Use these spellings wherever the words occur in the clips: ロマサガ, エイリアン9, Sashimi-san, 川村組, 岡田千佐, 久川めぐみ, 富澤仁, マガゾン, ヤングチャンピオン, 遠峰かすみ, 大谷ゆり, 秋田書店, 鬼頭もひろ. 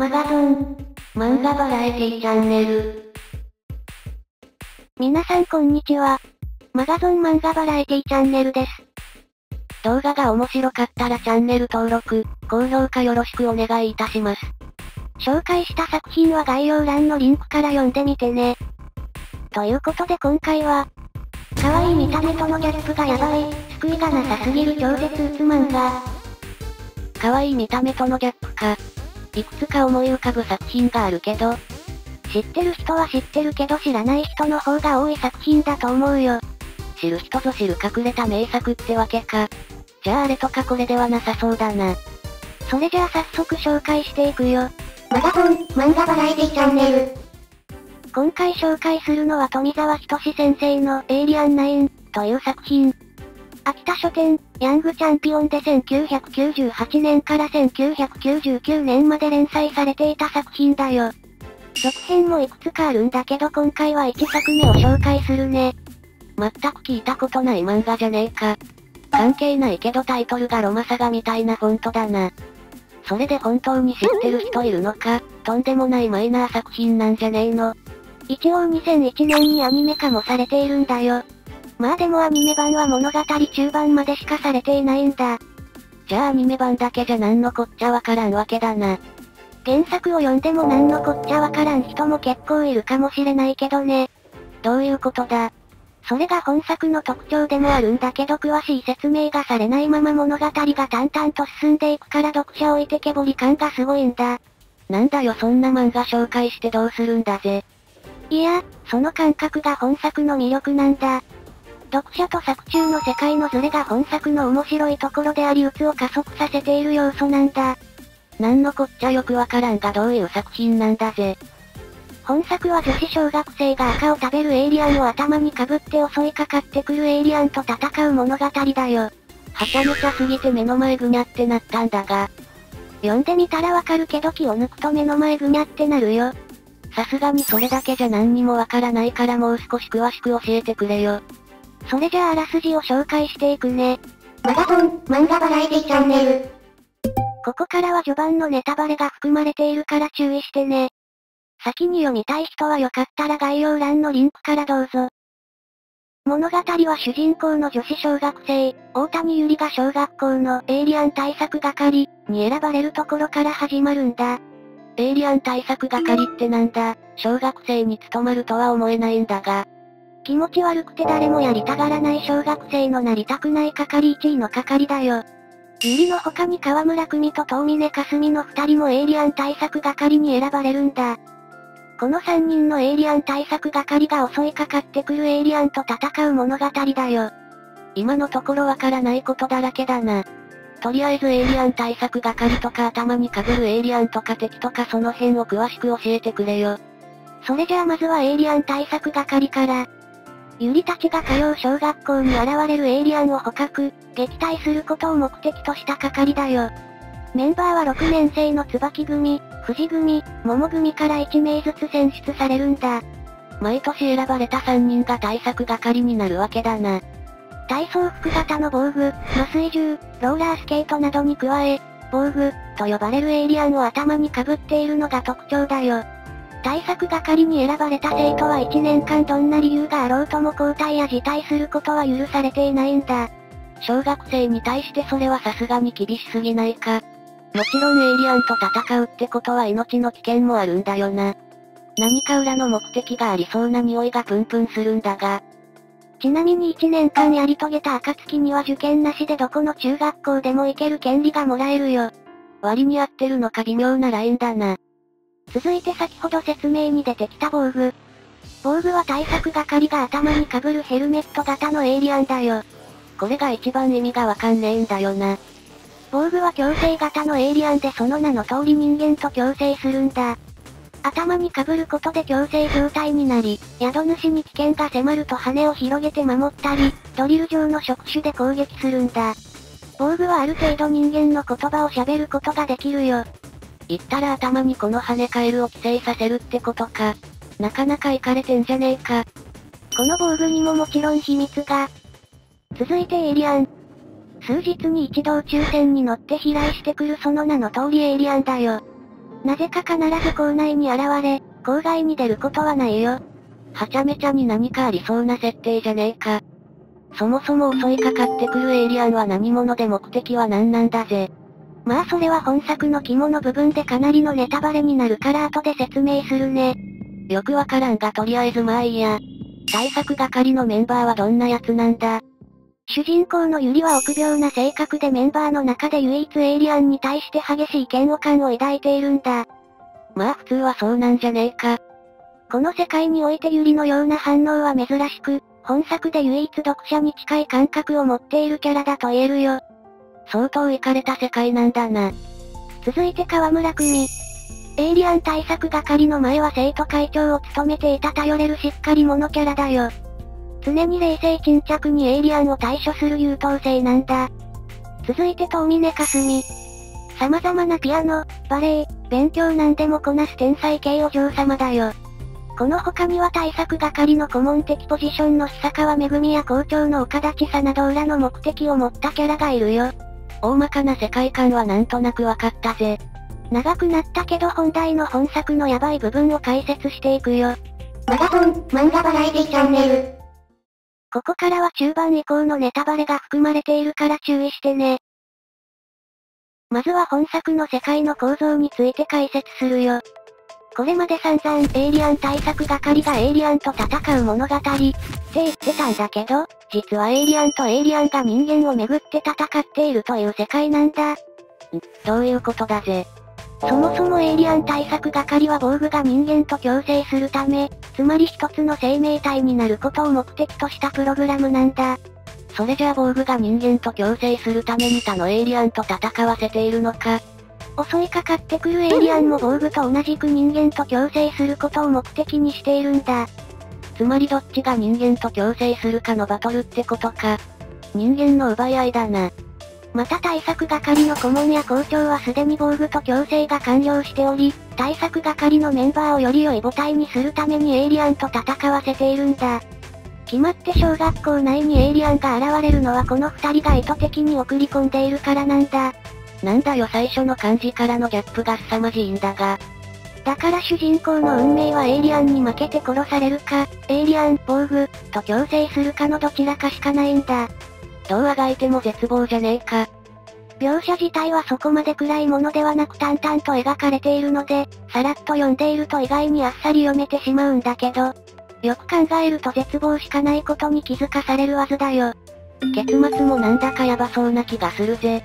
マガゾン漫画バラエティチャンネル。皆さんこんにちは。マガゾン漫画バラエティチャンネルです。動画が面白かったらチャンネル登録、高評価よろしくお願いいたします。紹介した作品は概要欄のリンクから読んでみてね。ということで今回は、可愛い見た目とのギャップがヤバい、救いがなさすぎる超絶うつ漫画。可愛い見た目とのギャップか。いくつか思い浮かぶ作品があるけど、知ってる人は知ってるけど知らない人の方が多い作品だと思うよ。知る人ぞ知る隠れた名作ってわけか。じゃああれとかこれではなさそうだな。それじゃあ早速紹介していくよ。マガゾン漫画バラエティチャンネル。今回紹介するのは富澤仁先生のエイリアン9という作品。秋田書店、ヤングチャンピオンで1998年から1999年まで連載されていた作品だよ。続編もいくつかあるんだけど今回は1作目を紹介するね。全く聞いたことない漫画じゃねえか。関係ないけどタイトルがロマサガみたいなフォントだな。それで本当に知ってる人いるのか、とんでもないマイナー作品なんじゃねえの。一応2001年にアニメ化もされているんだよ。まあでもアニメ版は物語中盤までしかされていないんだ。じゃあアニメ版だけじゃなんのこっちゃわからんわけだな。原作を読んでもなんのこっちゃわからん人も結構いるかもしれないけどね。どういうことだ。それが本作の特徴でもあるんだけど詳しい説明がされないまま物語が淡々と進んでいくから読者置いてけぼり感がすごいんだ。なんだよそんな漫画紹介してどうするんだぜ。いや、その感覚が本作の魅力なんだ。読者と作中の世界のズレが本作の面白いところであり、鬱を加速させている要素なんだ。なんのこっちゃよくわからんがどういう作品なんだぜ。本作は逗子小学生が赤を食べるエイリアンを頭にかぶって襲いかかってくるエイリアンと戦う物語だよ。はちゃめちゃすぎて目の前ぐにゃってなったんだが。読んでみたらわかるけど気を抜くと目の前ぐにゃってなるよ。さすがにそれだけじゃ何にもわからないからもう少し詳しく教えてくれよ。それじゃああらすじを紹介していくね。マガゾン漫画バラエティチャンネル。ここからは序盤のネタバレが含まれているから注意してね。先に読みたい人はよかったら概要欄のリンクからどうぞ。物語は主人公の女子小学生、大谷ゆりが小学校のエイリアン対策係に選ばれるところから始まるんだ。エイリアン対策係ってなんだ、小学生に務まるとは思えないんだが。気持ち悪くて誰もやりたがらない小学生のなりたくない係1位の係だよ。ゆりの他に川村組と遠峰かすみの2人もエイリアン対策係に選ばれるんだ。この3人のエイリアン対策係が襲いかかってくるエイリアンと戦う物語だよ。今のところわからないことだらけだな。とりあえずエイリアン対策係とか頭にかぶるエイリアンとか敵とかその辺を詳しく教えてくれよ。それじゃあまずはエイリアン対策係から。ゆりたちが通う小学校に現れるエイリアンを捕獲、撃退することを目的とした係だよ。メンバーは6年生の椿組、藤組、桃組から1名ずつ選出されるんだ。毎年選ばれた3人が対策係になるわけだな。体操服型の防具、麻酔銃、ローラースケートなどに加え、防具と呼ばれるエイリアンを頭にかぶっているのが特徴だよ。対策係に選ばれた生徒は1年間どんな理由があろうとも交代や辞退することは許されていないんだ。小学生に対してそれはさすがに厳しすぎないか。もちろんエイリアンと戦うってことは命の危険もあるんだよな。何か裏の目的がありそうな匂いがプンプンするんだが。ちなみに1年間やり遂げた暁には受験なしでどこの中学校でも行ける権利がもらえるよ。割に合ってるのか微妙なラインだな。続いて先ほど説明に出てきた防具。防具は対策係が頭にかぶるヘルメット型のエイリアンだよ。これが一番意味がわかんねえんだよな。防具は強制型のエイリアンでその名の通り人間と共生するんだ。頭にかぶることで共生状態になり、宿主に危険が迫ると羽を広げて守ったり、ドリル状の触手で攻撃するんだ。防具はある程度人間の言葉を喋ることができるよ。言ったら頭にこの跳ね返るを寄生させるってことか。なかなかイカれてんじゃねえか。この防具にももちろん秘密が。続いてエイリアン。数日に一度宇宙船に乗って飛来してくるその名の通りエイリアンだよ。なぜか必ず校内に現れ、校外に出ることはないよ。はちゃめちゃに何かありそうな設定じゃねえか。そもそも襲いかかってくるエイリアンは何者で目的は何なんだぜ。まあそれは本作の肝の部分でかなりのネタバレになるから後で説明するね。よくわからんがとりあえずまあいいや。対策係のメンバーはどんなやつなんだ。主人公のユリは臆病な性格でメンバーの中で唯一エイリアンに対して激しい嫌悪感を抱いているんだ。まあ普通はそうなんじゃねえか。この世界においてユリのような反応は珍しく、本作で唯一読者に近い感覚を持っているキャラだと言えるよ。相当イカれた世界なんだな。続いて川村組。エイリアン対策係の前は生徒会長を務めていた頼れるしっかり者キャラだよ。常に冷静沈着にエイリアンを対処する優等生なんだ。続いて遠峰かすみ。様々なピアノ、バレエ、勉強なんでもこなす天才系お嬢様だよ。この他には対策係の顧問的ポジションの久川めぐみや校長の岡田千佐など裏の目的を持ったキャラがいるよ。大まかな世界観はなんとなくわかったぜ。長くなったけど本題の本作のヤバい部分を解説していくよ。マガポン漫画バラエティチャンネル。ここからは中盤以降のネタバレが含まれているから注意してね。まずは本作の世界の構造について解説するよ。これまで散々エイリアン対策係がエイリアンと戦う物語って言ってたんだけど、実はエイリアンとエイリアンが人間をめぐって戦っているという世界なんだ。どういうことだぜ。そもそもエイリアン対策係は防具が人間と共生するため、つまり一つの生命体になることを目的としたプログラムなんだ。それじゃあ防具が人間と共生するために他のエイリアンと戦わせているのか。襲いかかってくるエイリアンも防具と同じく人間と共生することを目的にしているんだ。つまりどっちが人間と共生するかのバトルってことか。人間の奪い合いだな。また対策係の顧問や校長はすでに防具と共生が完了しており、対策係のメンバーをより良い母体にするためにエイリアンと戦わせているんだ。決まって小学校内にエイリアンが現れるのはこの二人が意図的に送り込んでいるからなんだ。なんだよ最初の感じからのギャップが凄まじいんだが。だから主人公の運命はエイリアンに負けて殺されるか、エイリアン、防具、と共生するかのどちらかしかないんだ。どうあがいても絶望じゃねえか。描写自体はそこまで暗いものではなく淡々と描かれているので、さらっと読んでいると意外にあっさり読めてしまうんだけど、よく考えると絶望しかないことに気づかされるはずだよ。結末もなんだかヤバそうな気がするぜ。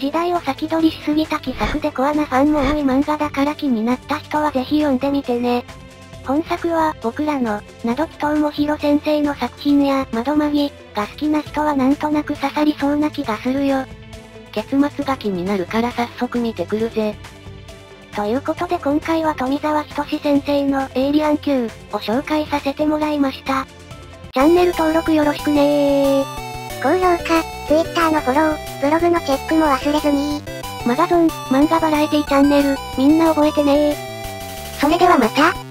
時代を先取りしすぎた奇策でコアなファンも多い漫画だから気になった人はぜひ読んでみてね。本作は、僕らの、など鬼頭もひろ先生の作品や、窓まぎ、が好きな人はなんとなく刺さりそうな気がするよ。結末が気になるから早速見てくるぜ。ということで今回は富澤仁先生の、エイリアン Q、を紹介させてもらいました。チャンネル登録よろしくねー。高評価、Twitter のフォロー、ブログのチェックも忘れずにー。マガゾン、漫画バラエティチャンネル、みんな覚えてねー。それではまた。